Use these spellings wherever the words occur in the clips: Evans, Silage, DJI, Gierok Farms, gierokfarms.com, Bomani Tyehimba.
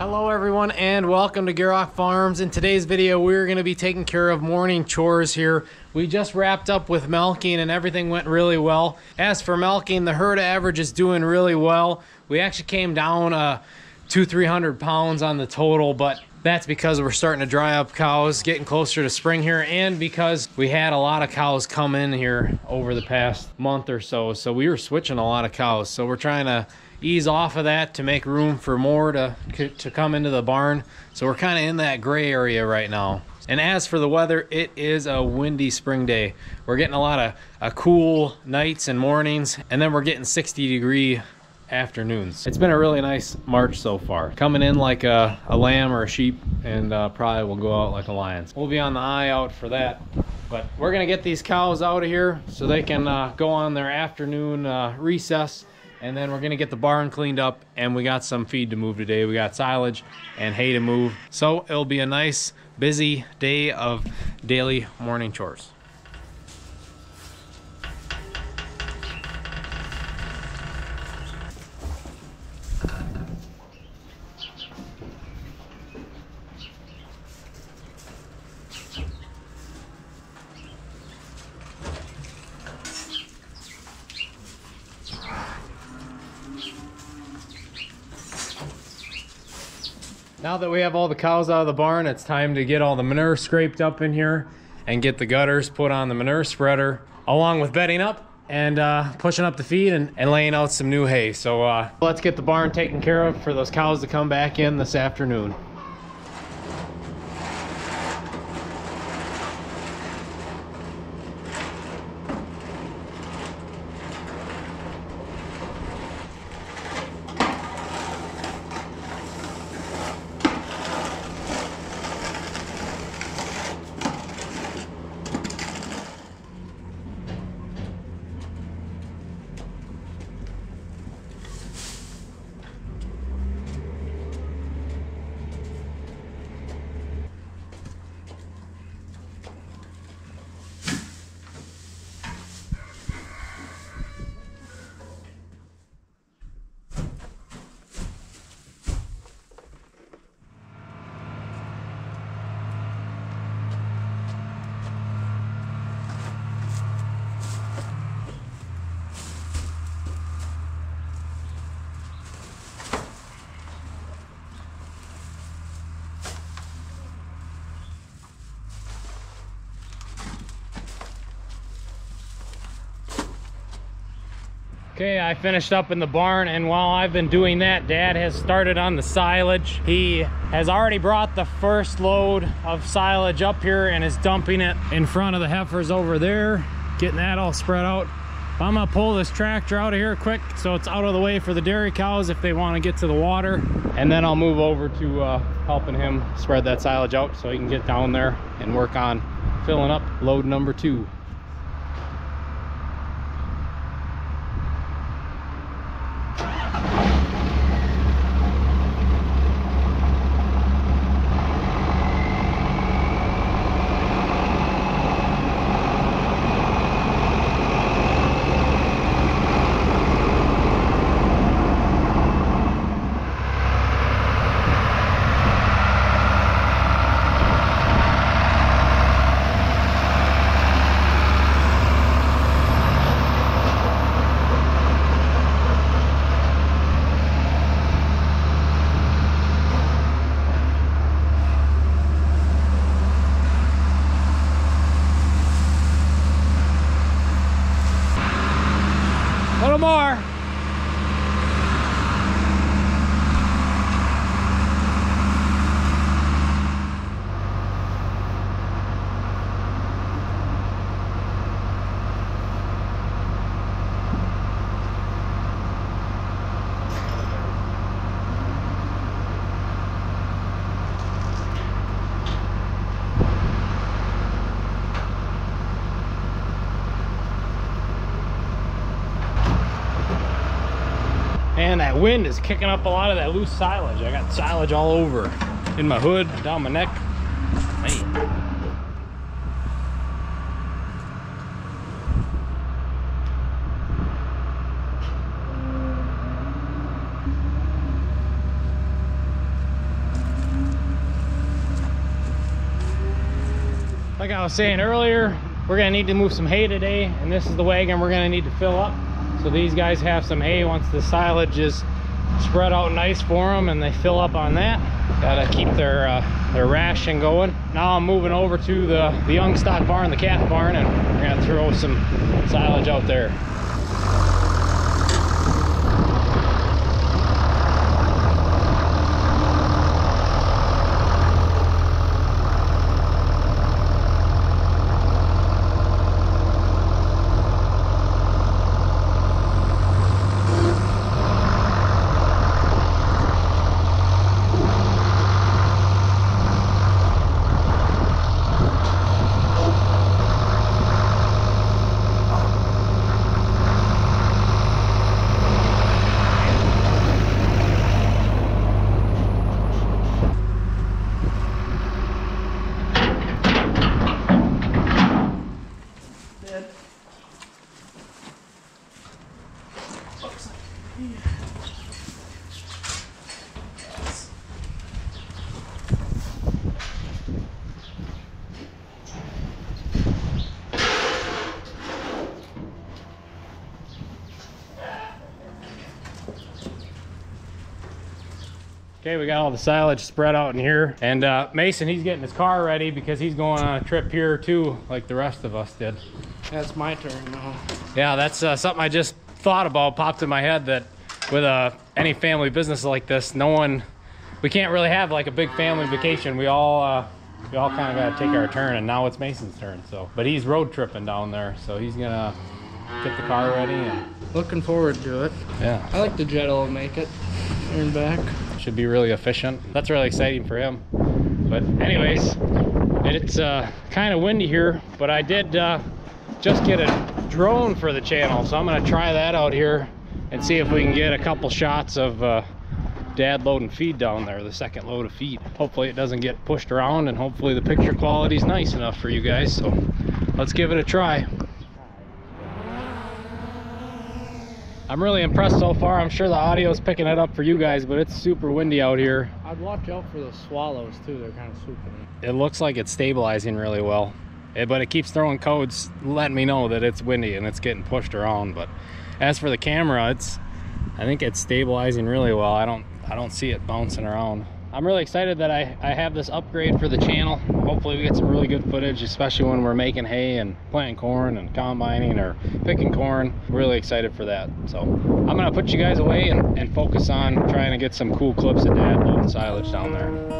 Hello everyone and welcome to Gierok Farms. In today's video we're going to be taking care of morning chores here. We just wrapped up with milking and everything went really well. As for milking, the herd average is doing really well. We actually came down 200-300 pounds on the total, but that's because we're starting to dry up cows, getting closer to spring here, and because we had a lot of cows come in here over the past month or so. So we were switching a lot of cows, so we're trying to ease off of that to make room for more to come into the barn. So we're kind of in that gray area right now. And as for the weather, it is a windy spring day. We're getting a lot of cool nights and mornings, and then we're getting 60-degree afternoons. It's been a really nice March so far. Coming in like a lamb or a sheep, and probably will go out like a lion. We'll be on the eye out for that. But we're gonna get these cows out of here so they can go on their afternoon recess. And then we're gonna get the barn cleaned up, and we got some feed to move today. We got silage and hay to move. So it'll be a nice, busy day of daily morning chores. Now that we have all the cows out of the barn, it's time to get all the manure scraped up in here and get the gutters put on the manure spreader, along with bedding up and pushing up the feed and laying out some new hay. So let's get the barn taken care of for those cows to come back in this afternoon. Okay, I finished up in the barn, and while I've been doing that, Dad has started on the silage. He has already brought the first load of silage up here and is dumping it in front of the heifers over there, getting that all spread out. I'm gonna pull this tractor out of here quick so it's out of the way for the dairy cows if they want to get to the water, and then I'll move over to helping him spread that silage out so he can get down there and work on filling up load number 2. Man, that wind is kicking up a lot of that loose silage. I got silage all over, in my hood, down my neck. Man. like I was saying earlier, we're gonna need to move some hay today, and this is the wagon we're gonna need to fill up. So these guys have some hay once the silage is spread out nice for them, and they fill up on that. Gotta keep their ration going. Now I'm moving over to the young stock barn, the calf barn, and we're gonna throw some silage out there. Okay, we got all the silage spread out in here, and Mason, he's getting his car ready because he's going on a trip here too, like the rest of us did. That's my turn now. Yeah, that's something I just thought about, popped in my head, that with any family business like this, we can't really have like a big family vacation. We all kind of got to take our turn, and now it's Mason's turn. So, but he's road tripping down there, so he's gonna get the car ready. And looking forward to it. Yeah, I like the jet. Will make it. Turn back. Should be really efficient. That's really exciting for him. But anyways, it's kind of windy here, but I did just get a drone for the channel, so I'm gonna try that out here and see if we can get a couple shots of Dad loading feed down there, the second load of feed. Hopefully it doesn't get pushed around, and hopefully the picture quality is nice enough for you guys, so let's give it a try. I'm really impressed so far. I'm sure the audio's picking it up for you guys, but it's super windy out here. I'd watch out for the swallows too. They're kind of swooping in. It looks like it's stabilizing really well, but it keeps throwing codes letting me know that it's windy and it's getting pushed around. But as for the camera, I think it's stabilizing really well. I don't see it bouncing around. I'm really excited that I have this upgrade for the channel. Hopefully we get some really good footage, especially when we're making hay and planting corn and combining or picking corn. Really excited for that. So I'm gonna put you guys away and focus on trying to get some cool clips of Dad loading silage down there.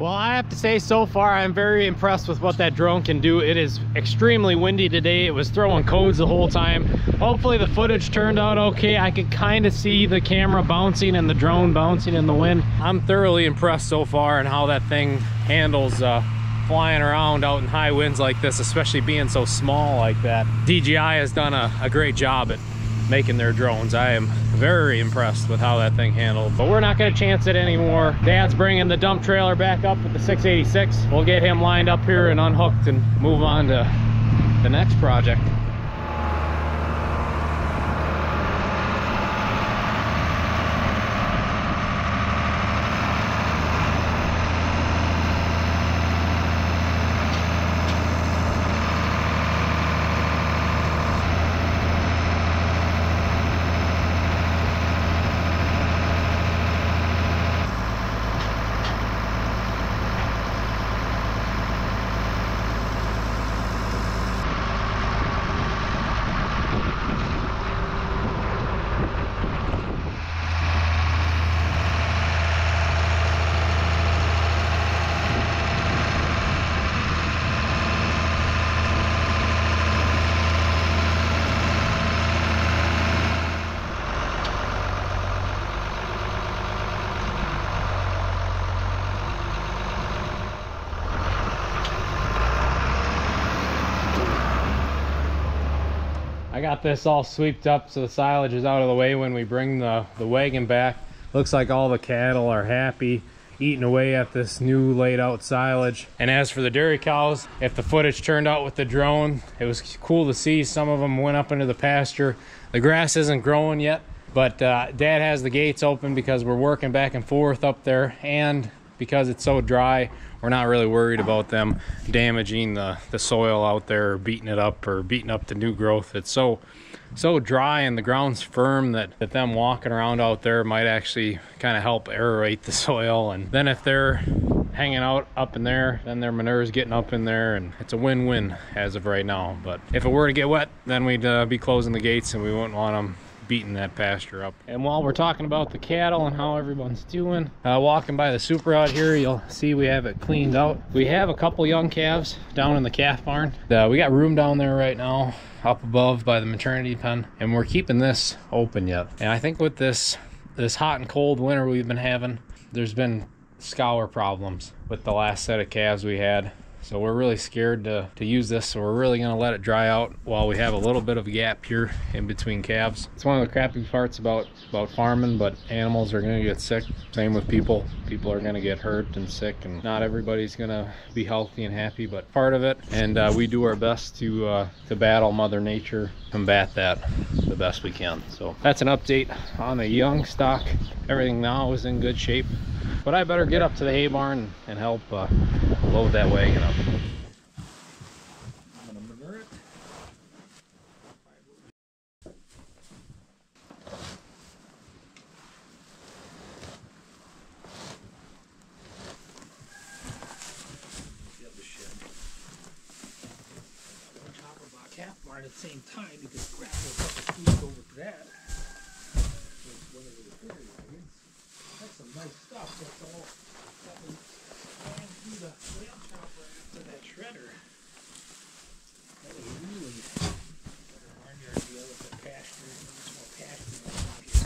Well, I have to say, so far I'm very impressed with what that drone can do. It is extremely windy today. It was throwing codes the whole time. Hopefully the footage turned out okay. I could kind of see the camera bouncing and the drone bouncing in the wind. I'm thoroughly impressed so far and how that thing handles flying around out in high winds like this, especially being so small like that. DJI has done a great job at making their drones. I am very impressed with how that thing handled, but we're not going to chance it anymore. Dad's bringing the dump trailer back up with the 686. We'll get him lined up here and unhooked and move on to the next project. Got this all sweeped up so the silage is out of the way when we bring the wagon back. Looks like all the cattle are happy eating away at this new laid out silage. And as for the dairy cows, if the footage turned out with the drone, it was cool to see. Some of them went up into the pasture. The grass isn't growing yet, but Dad has the gates open because we're working back and forth up there, and because it's so dry, we're not really worried about them damaging the soil out there, or beating it up, or beating up the new growth. It's so dry and the ground's firm that them walking around out there might actually kind of help aerate the soil. And then if they're hanging out up in there, then their manure is getting up in there, and it's a win-win as of right now. But if it were to get wet, then we'd be closing the gates and we wouldn't want them beating that pasture up. And while we're talking about the cattle and how everyone's doing, walking by the super out here, you'll see we have it cleaned out. We have a couple young calves down in the calf barn. We got room down there right now up above by the maternity pen, and we're keeping this open yet. And I think with this hot and cold winter we've been having, there's been scour problems with the last set of calves we had. So we're really scared to use this, so we're really gonna let it dry out while we have a little bit of a gap here in between calves. It's one of the crappy parts about farming, but animals are gonna get sick. Same with people. People are gonna get hurt and sick, and not everybody's gonna be healthy and happy, but part of it. And we do our best to battle Mother Nature, combat that the best we can. So that's an update on the young stock. Everything now is in good shape. But I better get up to the hay barn and help load that wagon up. I'm gonna manure it. The other shed. I'm gonna chop about calf barn at the same time because crap will squeeze over to that. It's one of the dairy wagons. That's some nice stuff. That's all that was going through the whale chopper after that shredder. That was really better barnyard deal with the pasture. There's more pasture in the pocket.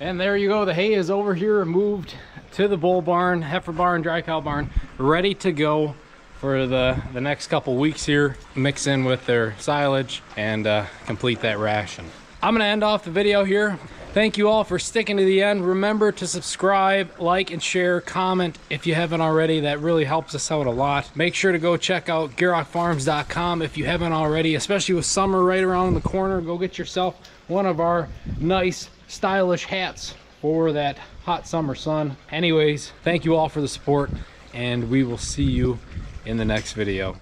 And there you go. The hay is over here, moved to the bull barn, heifer barn, dry cow barn, ready to go for the next couple weeks here. Mix in with their silage and complete that ration. I'm gonna end off the video here. Thank you all for sticking to the end. Remember to subscribe, like and share, comment if you haven't already. That really helps us out a lot. Make sure to go check out gierokfarms.com if you haven't already, especially with summer right around the corner. Go get yourself one of our nice stylish hats for that hot summer sun. Anyways, thank you all for the support, and we will see you in the next video.